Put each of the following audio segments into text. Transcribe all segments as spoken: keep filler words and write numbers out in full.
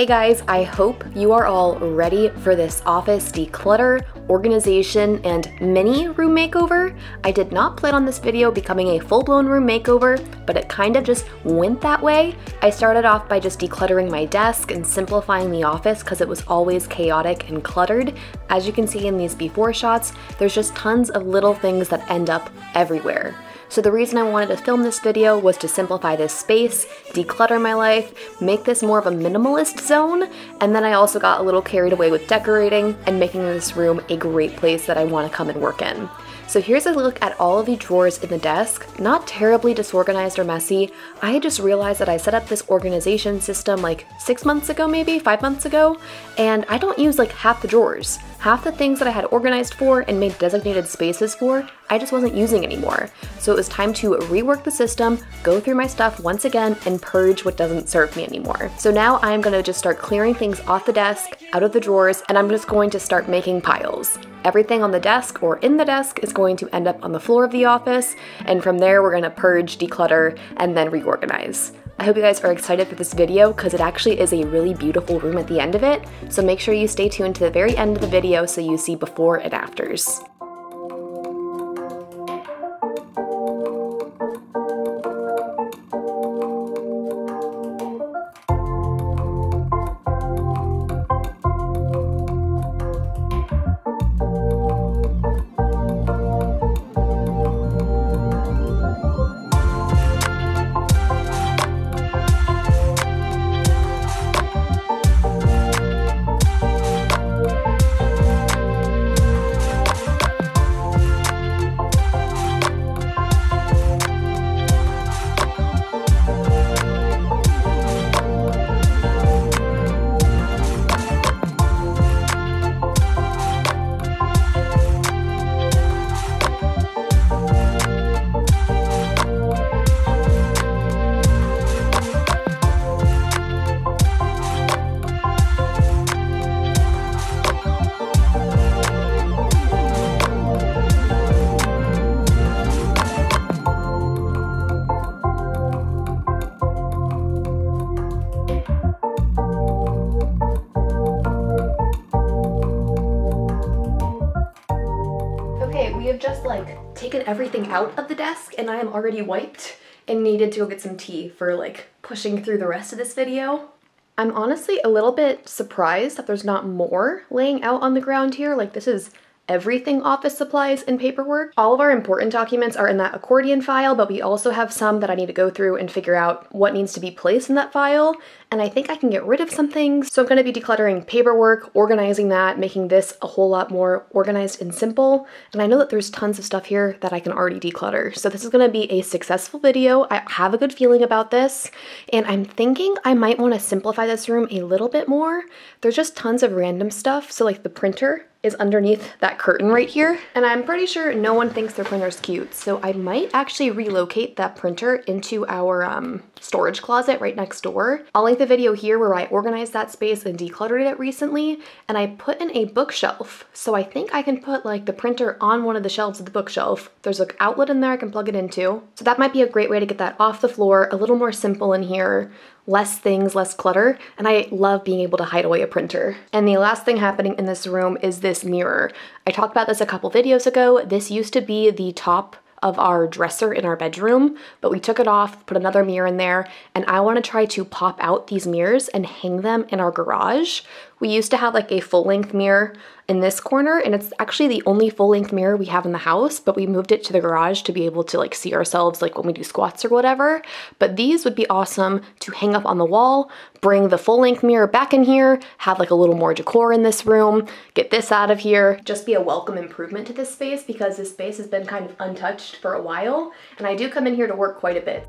Hey guys, I hope you are all ready for this office declutter, organization, and mini room makeover. I did not plan on this video becoming a full-blown room makeover, but it kind of just went that way. I started off by just decluttering my desk and simplifying the office because it was always chaotic and cluttered. As you can see in these before shots, there's just tons of little things that end up everywhere. So the reason I wanted to film this video was to simplify this space, declutter my life, make this more of a minimalist zone, and then I also got a little carried away with decorating and making this room a great place that I want to come and work in. So here's a look at all of the drawers in the desk. Not terribly disorganized or messy. I just realized that I set up this organization system like six months ago, maybe five months ago, and I don't use like half the drawers. Half the things that I had organized for and made designated spaces for, I just wasn't using anymore. So it was time to rework the system, go through my stuff once again, and purge what doesn't serve me anymore. So now I'm gonna just start clearing things off the desk, out of the drawers, and I'm just going to start making piles. Everything on the desk or in the desk is going to end up on the floor of the office, and from there we're gonna purge, declutter, and then reorganize. I hope you guys are excited for this video because it actually is a really beautiful room at the end of it, so make sure you stay tuned to the very end of the video so you see before and afters. Taken everything out of the desk and I am already wiped and needed to go get some tea for like pushing through the rest of this video. I'm honestly a little bit surprised that there's not more laying out on the ground here. Like, this is everything office supplies and paperwork. All of our important documents are in that accordion file, but we also have some that I need to go through and figure out what needs to be placed in that file, and I think I can get rid of some things. So I'm gonna be decluttering paperwork, organizing that, making this a whole lot more organized and simple, and I know that there's tons of stuff here that I can already declutter. So this is gonna be a successful video. I have a good feeling about this, and I'm thinking I might wanna simplify this room a little bit more. There's just tons of random stuff, so like the printer is underneath that curtain right here. And I'm pretty sure no one thinks their printer's cute, so I might actually relocate that printer into our um, storage closet right next door. I'll link the video here where I organized that space and decluttered it recently, and I put in a bookshelf. So I think I can put like the printer on one of the shelves of the bookshelf. There's an outlet in there I can plug it into. So that might be a great way to get that off the floor, a little more simple in here. Less things, less clutter, and I love being able to hide away a printer. And the last thing happening in this room is this mirror. I talked about this a couple videos ago. This used to be the top of our dresser in our bedroom, but we took it off, put another mirror in there, and I want to try to pop out these mirrors and hang them in our garage. We used to have like a full-length mirror in this corner, and it's actually the only full-length mirror we have in the house, but we moved it to the garage to be able to like see ourselves like when we do squats or whatever. But these would be awesome to hang up on the wall, bring the full-length mirror back in here, have like a little more decor in this room, get this out of here, just be a welcome improvement to this space because this space has been kind of untouched for a while, and I do come in here to work quite a bit.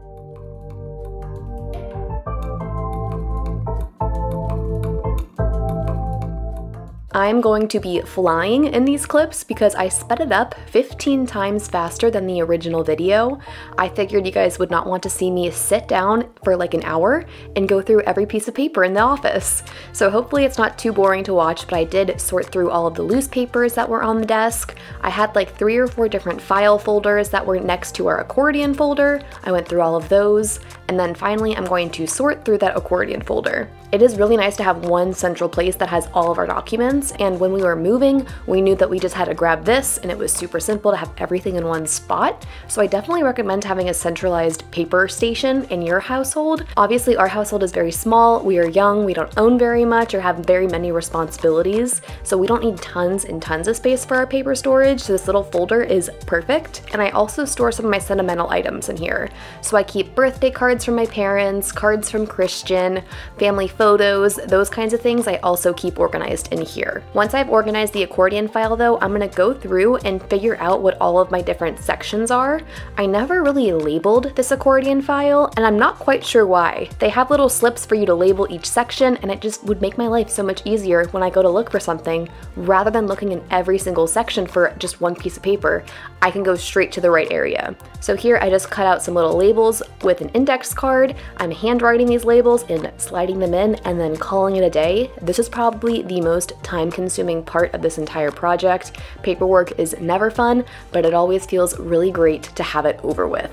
I'm going to be flying in these clips because I sped it up fifteen times faster than the original video. I figured you guys would not want to see me sit down for like an hour and go through every piece of paper in the office. So hopefully it's not too boring to watch, but I did sort through all of the loose papers that were on the desk. I had like three or four different file folders that were next to our accordion folder. I went through all of those. And then finally, I'm going to sort through that accordion folder. It is really nice to have one central place that has all of our documents, and when we were moving, we knew that we just had to grab this, and it was super simple to have everything in one spot. So I definitely recommend having a centralized paper station in your household. Obviously, our household is very small, we are young, we don't own very much or have very many responsibilities, so we don't need tons and tons of space for our paper storage, so this little folder is perfect. And I also store some of my sentimental items in here. So I keep birthday cards from my parents, cards from Christian, family photos, those kinds of things I also keep organized in here. Once I've organized the accordion file though, I'm gonna go through and figure out what all of my different sections are. I never really labeled this accordion file, and I'm not quite sure why. They have little slips for you to label each section, and it just would make my life so much easier when I go to look for something. Rather than looking in every single section for just one piece of paper, I can go straight to the right area. So here I just cut out some little labels with an index card. I'm handwriting these labels and sliding them in and then calling it a day. This is probably the most time-consuming part of this entire project. Paperwork is never fun, but it always feels really great to have it over with.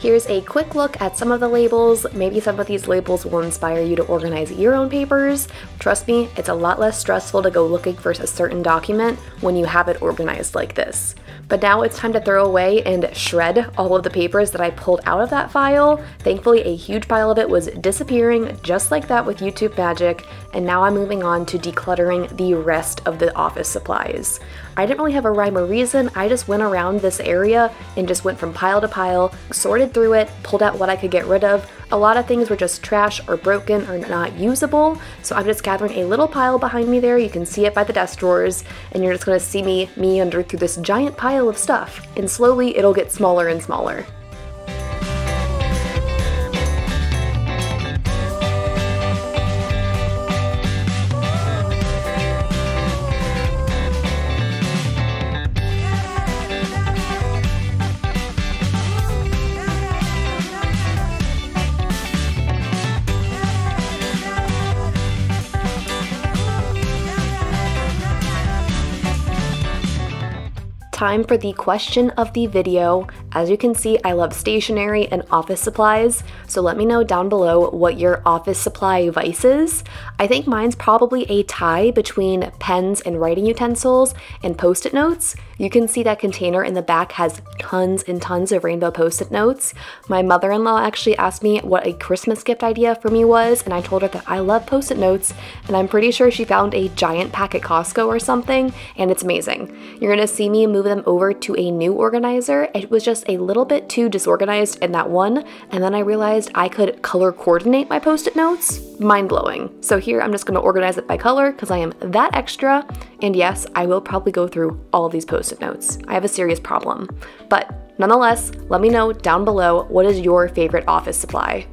Here's a quick look at some of the labels. Maybe some of these labels will inspire you to organize your own papers. Trust me, it's a lot less stressful to go looking for a certain document when you have it organized like this. But now it's time to throw away and shred all of the papers that I pulled out of that file. Thankfully, a huge pile of it was disappearing just like that with YouTube magic, and now I'm moving on to decluttering the rest of the office supplies. I didn't really have a rhyme or reason, I just went around this area and just went from pile to pile, sorted through it, pulled out what I could get rid of. A lot of things were just trash or broken or not usable, so I'm just gathering a little pile behind me there, you can see it by the desk drawers, and you're just gonna see me meander through this giant pile of stuff, and slowly it'll get smaller and smaller. Time for the question of the video. As you can see, I love stationery and office supplies, so let me know down below what your office supply vice is. I think mine's probably a tie between pens and writing utensils and post-it notes. You can see that container in the back has tons and tons of rainbow post-it notes. My mother-in-law actually asked me what a Christmas gift idea for me was, and I told her that I love post-it notes, and I'm pretty sure she found a giant pack at Costco or something, and it's amazing. You're gonna see me move them over to a new organizer. It was just a little bit too disorganized in that one, and then I realized I could color coordinate my post-it notes. Mind-blowing. So here I'm just going to organize it by color because I am that extra, and yes, I will probably go through all these post-it notes. I have a serious problem, but nonetheless, let me know down below what is your favorite office supply.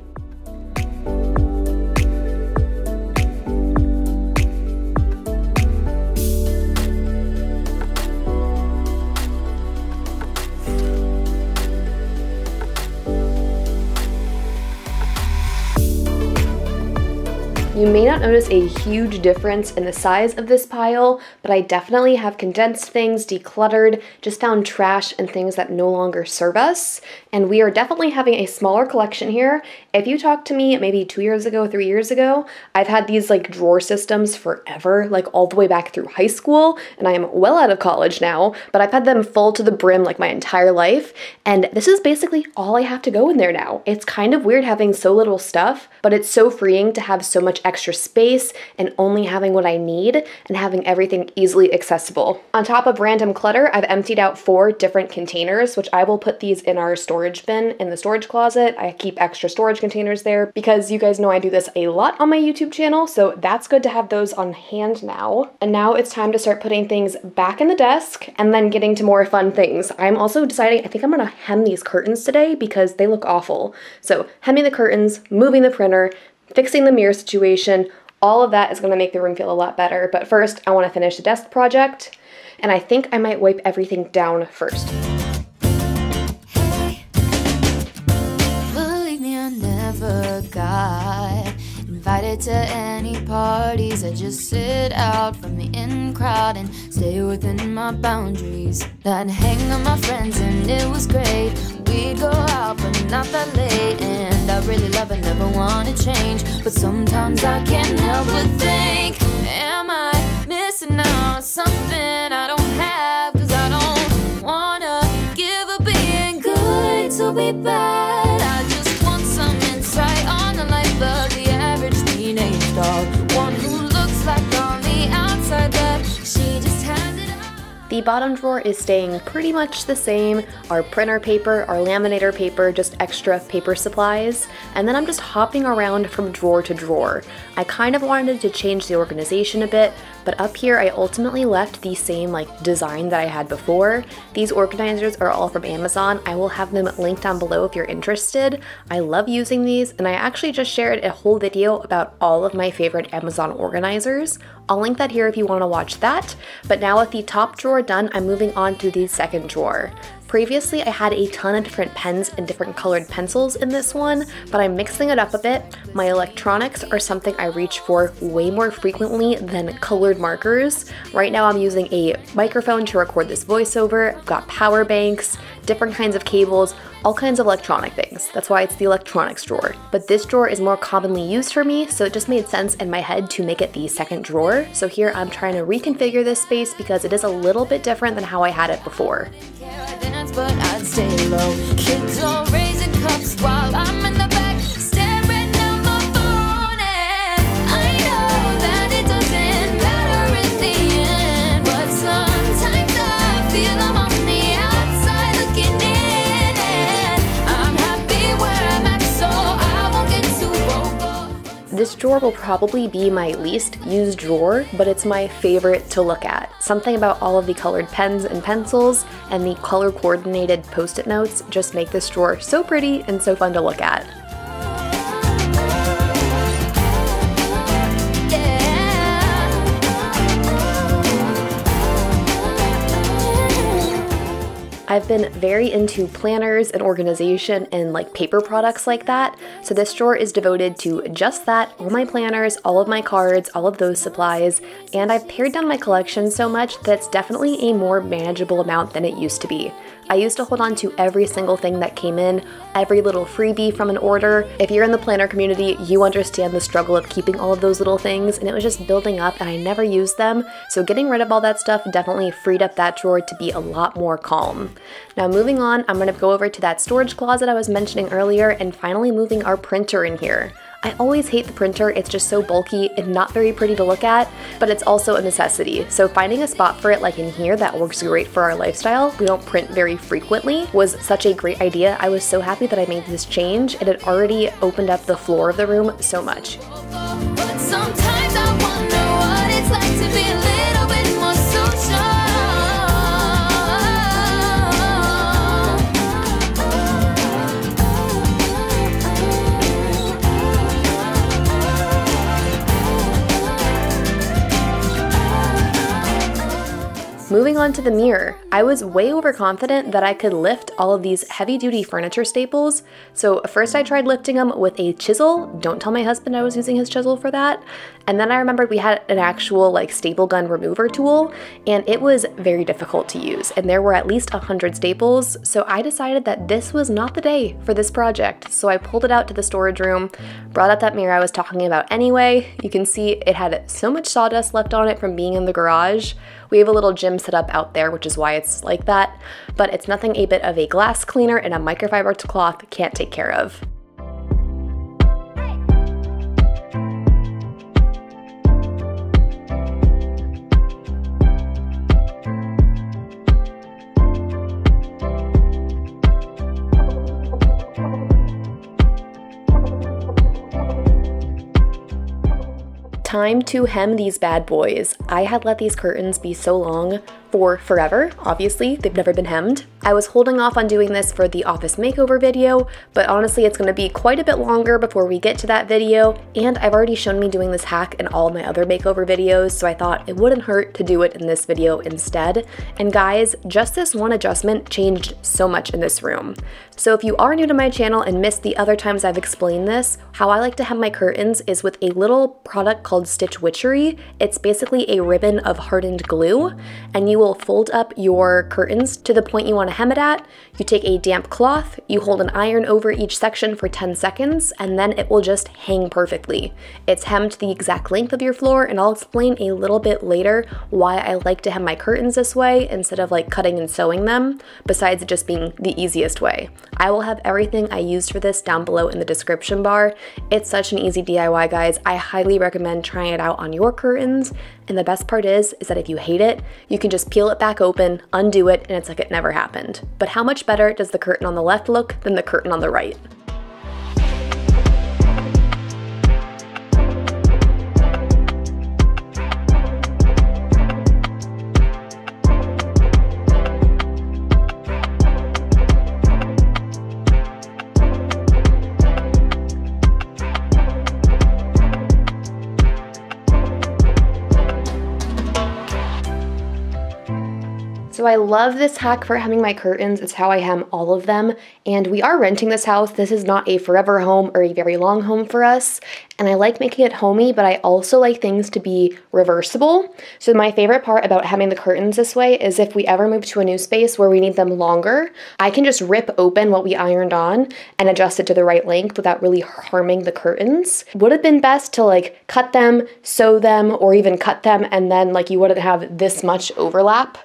You may not notice a huge difference in the size of this pile, but I definitely have condensed things, decluttered, just found trash and things that no longer serve us, and we are definitely having a smaller collection here. If you talked to me maybe two years ago, three years ago, I've had these like drawer systems forever, like all the way back through high school, and I am well out of college now, but I've had them full to the brim like my entire life, and this is basically all I have to go in there now. It's kind of weird having so little stuff, but it's so freeing to have so much extra extra space and only having what I need and having everything easily accessible. On top of random clutter, I've emptied out four different containers, which I will put these in our storage bin in the storage closet. I keep extra storage containers there because you guys know I do this a lot on my YouTube channel, so that's good to have those on hand now. And now it's time to start putting things back in the desk and then getting to more fun things. I'm also deciding, I think I'm gonna hem these curtains today because they look awful. So hemming the curtains, moving the printer, fixing the mirror situation, all of that is gonna make the room feel a lot better. But first, I wanna finish the desk project, and I think I might wipe everything down first. Hey, believe me, I never got invited to any parties. I just sit out from the in crowd and stay within my boundaries. I'd hang with my friends and it was great. We'd go out but not that late, and I really love and never want to change, but sometimes I can't help but think, am I missing out on something I don't have? Cause I don't want to give up being good to be bad. I just want some insight on the life of the average teenage dog, one who looks like on the outside that she just has it all. The bottom drawer is staying pretty much the same. Our printer paper, our laminator paper, just extra paper supplies. And then I'm just hopping around from drawer to drawer. I kind of wanted to change the organization a bit, but up here I ultimately left the same like design that I had before. These organizers are all from Amazon. I will have them linked down below if you're interested. I love using these, and I actually just shared a whole video about all of my favorite Amazon organizers. I'll link that here if you want to watch that. But now with the top drawer done, I'm moving on to the second drawer. Previously, I had a ton of different pens and different colored pencils in this one, but I'm mixing it up a bit. My electronics are something I reach for way more frequently than colored markers. Right now, I'm using a microphone to record this voiceover. I've got power banks, different kinds of cables, all kinds of electronic things. That's why it's the electronics drawer. But this drawer is more commonly used for me, so it just made sense in my head to make it the second drawer. So here I'm trying to reconfigure this space because it is a little bit different than how I had it before. But I'd stay low. Kids all raising cups while I'm in the back staring at my phone, and I know that it doesn't matter in the end, but sometimes I feel I'm on the outside looking in, and I'm happy where I'm at, so I won't get too over. This drawer will probably be my least used drawer, but it's my favorite to look at. Something about all of the colored pens and pencils and the color coordinated post-it notes just make this drawer so pretty and so fun to look at. I've been very into planners and organization and like paper products like that, so this drawer is devoted to just that, all my planners, all of my cards, all of those supplies, and I've pared down my collection so much that's definitely a more manageable amount than it used to be. I used to hold on to every single thing that came in, every little freebie from an order. If you're in the planner community, you understand the struggle of keeping all of those little things, and it was just building up and I never used them, so getting rid of all that stuff definitely freed up that drawer to be a lot more calm. Now moving on, I'm going to go over to that storage closet I was mentioning earlier and finally moving our printer in here. I always hate the printer, it's just so bulky and not very pretty to look at, but it's also a necessity. So finding a spot for it like in here that works great for our lifestyle, we don't print very frequently, was such a great idea. I was so happy that I made this change, and it already opened up the floor of the room so much. But sometimes I wonder what it's like to be a little bit more social. Moving on to the mirror, I was way overconfident that I could lift all of these heavy-duty furniture staples, so first I tried lifting them with a chisel. Don't tell my husband I was using his chisel for that. And then I remembered we had an actual like staple gun remover tool, and it was very difficult to use, and there were at least one hundred staples, so I decided that this was not the day for this project. So I pulled it out to the storage room, brought out that mirror I was talking about anyway. You can see it had so much sawdust left on it from being in the garage. We have a little gym set up out there, which is why it's like that, but it's nothing a bit of a glass cleaner and a microfiber cloth can't take care of. time to hem these bad boys. I had let these curtains be so long for forever. Obviously, they've never been hemmed. I was holding off on doing this for the office makeover video, but honestly, it's gonna be quite a bit longer before we get to that video, and I've already shown me doing this hack in all my other makeover videos, so I thought it wouldn't hurt to do it in this video instead. And guys, just this one adjustment changed so much in this room. So if you are new to my channel and missed the other times I've explained this, how I like to hem my curtains is with a little product called Stitch Witchery. It's basically a ribbon of hardened glue, and you will fold up your curtains to the point you want to hem it at. You take a damp cloth, you hold an iron over each section for ten seconds, and then it will just hang perfectly. It's hemmed the exact length of your floor, and I'll explain a little bit later why I like to hem my curtains this way instead of like cutting and sewing them, besides it just being the easiest way. I will have everything I used for this down below in the description bar. It's such an easy D I Y, guys. I highly recommend trying it out on your curtains. And the best part is, is that if you hate it, you can just peel it back open, undo it, and it's like it never happened. But how much better does the curtain on the left look than the curtain on the right? So I love this hack for hemming my curtains. It's how I hem all of them. And we are renting this house. This is not a forever home or a very long home for us. And I like making it homey, but I also like things to be reversible. So my favorite part about hemming the curtains this way is if we ever move to a new space where we need them longer, I can just rip open what we ironed on and adjust it to the right length without really harming the curtains. Would have been best to like cut them, sew them, or even cut them, and then like you wouldn't have this much overlap.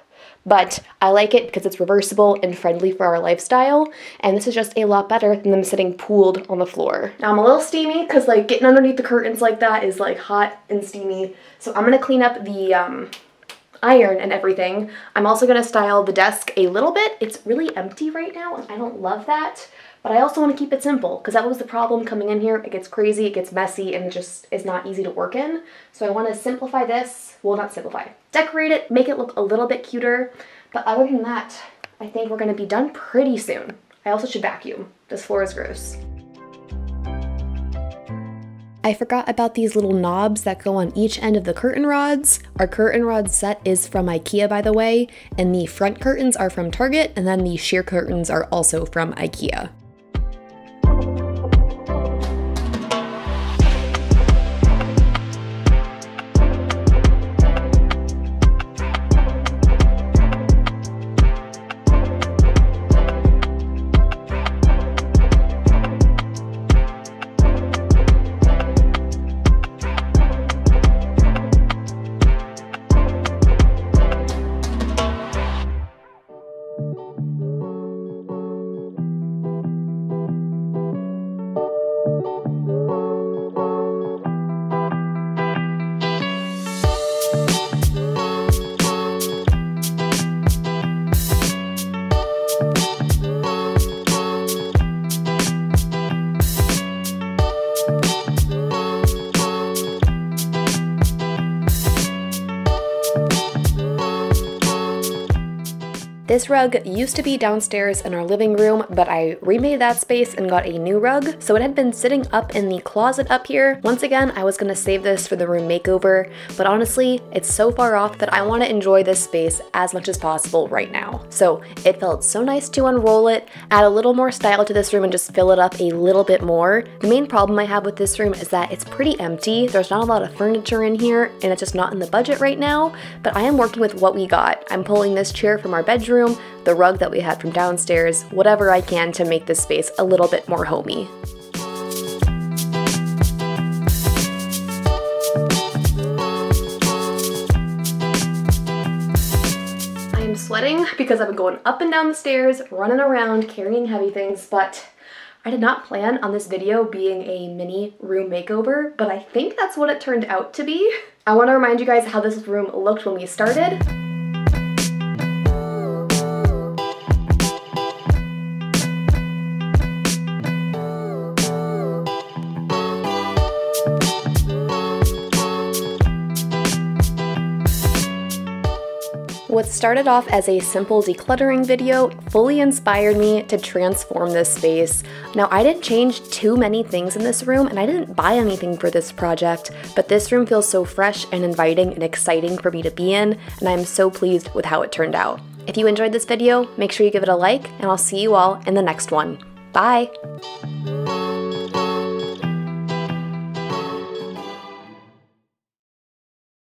But I like it because it's reversible and friendly for our lifestyle, and this is just a lot better than them sitting pooled on the floor. Now I'm a little steamy because like getting underneath the curtains like that is like hot and steamy, so I'm gonna clean up the um, iron and everything. I'm also gonna style the desk a little bit. It's really empty right now, and I don't love that, but I also wanna keep it simple because that was the problem coming in here. It gets crazy, it gets messy, and it just is not easy to work in. So I wanna simplify this, well not simplify, decorate it, make it look a little bit cuter. But other than that, I think we're gonna be done pretty soon. I also should vacuum. This floor is gross. I forgot about these little knobs that go on each end of the curtain rods. Our curtain rod set is from IKEA, by the way, and the front curtains are from Target, and then the sheer curtains are also from IKEA. This rug used to be downstairs in our living room, but I remade that space and got a new rug, so it had been sitting up in the closet up here. Once again, I was gonna save this for the room makeover, but honestly, it's so far off that I wanna enjoy this space as much as possible right now. So it felt so nice to unroll it, add a little more style to this room, and just fill it up a little bit more. The main problem I have with this room is that it's pretty empty. There's not a lot of furniture in here, and it's just not in the budget right now, but I am working with what we got. I'm pulling this chair from our bedroom, the rug that we had from downstairs, whatever I can to make this space a little bit more homey. I'm sweating because I've been going up and down the stairs, running around, carrying heavy things, but I did not plan on this video being a mini room makeover, but I think that's what it turned out to be. I want to remind you guys how this room looked when we started. What started off as a simple decluttering video fully inspired me to transform this space. Now, I didn't change too many things in this room and I didn't buy anything for this project, but this room feels so fresh and inviting and exciting for me to be in, and I'm so pleased with how it turned out. If you enjoyed this video, make sure you give it a like, and I'll see you all in the next one. Bye!